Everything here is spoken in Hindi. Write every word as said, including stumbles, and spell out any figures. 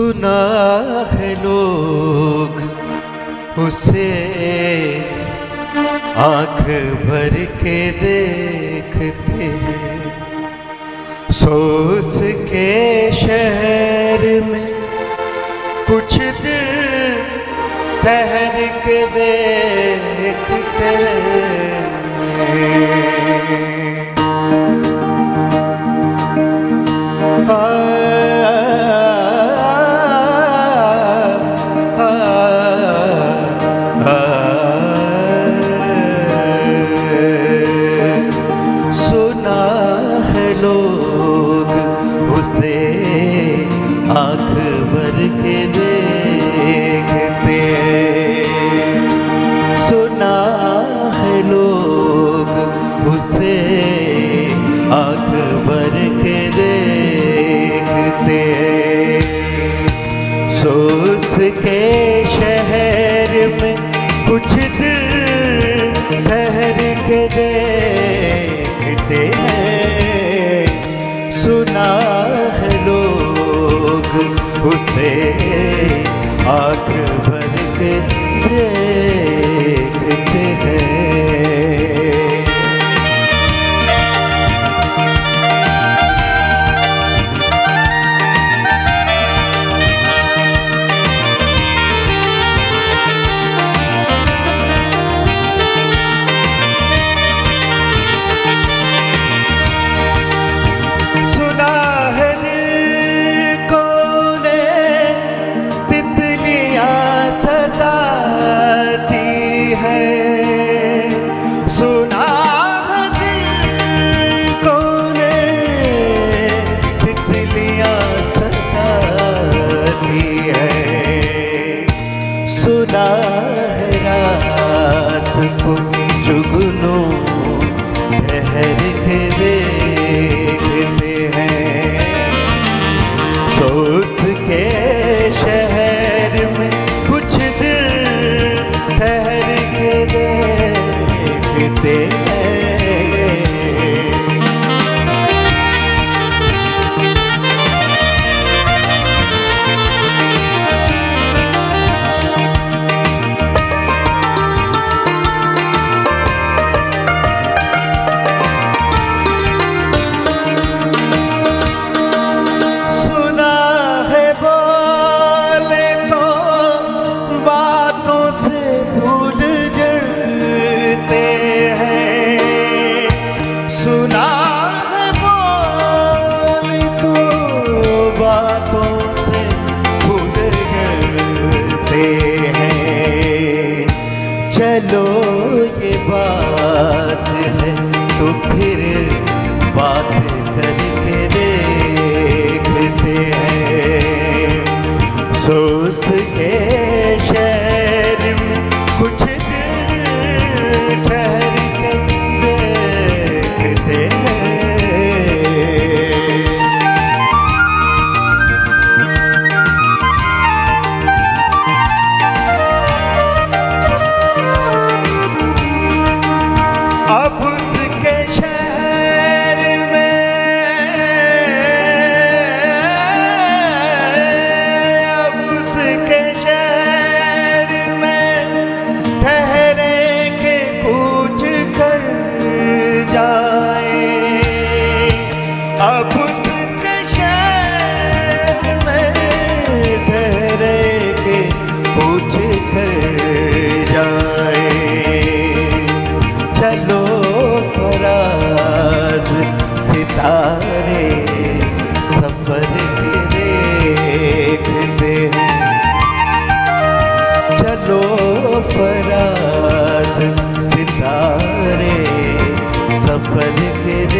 गुनाह लोग उसे आंख भर के देखते हैं। सोच के शहर में कुछ दिल ठहर के देखते हैं। के शहर में कुछ दिल ठहर के देखते हैं। सुना है लोग उसे आंख भर के देखते हैं। फ़राज़ सितारे सफर के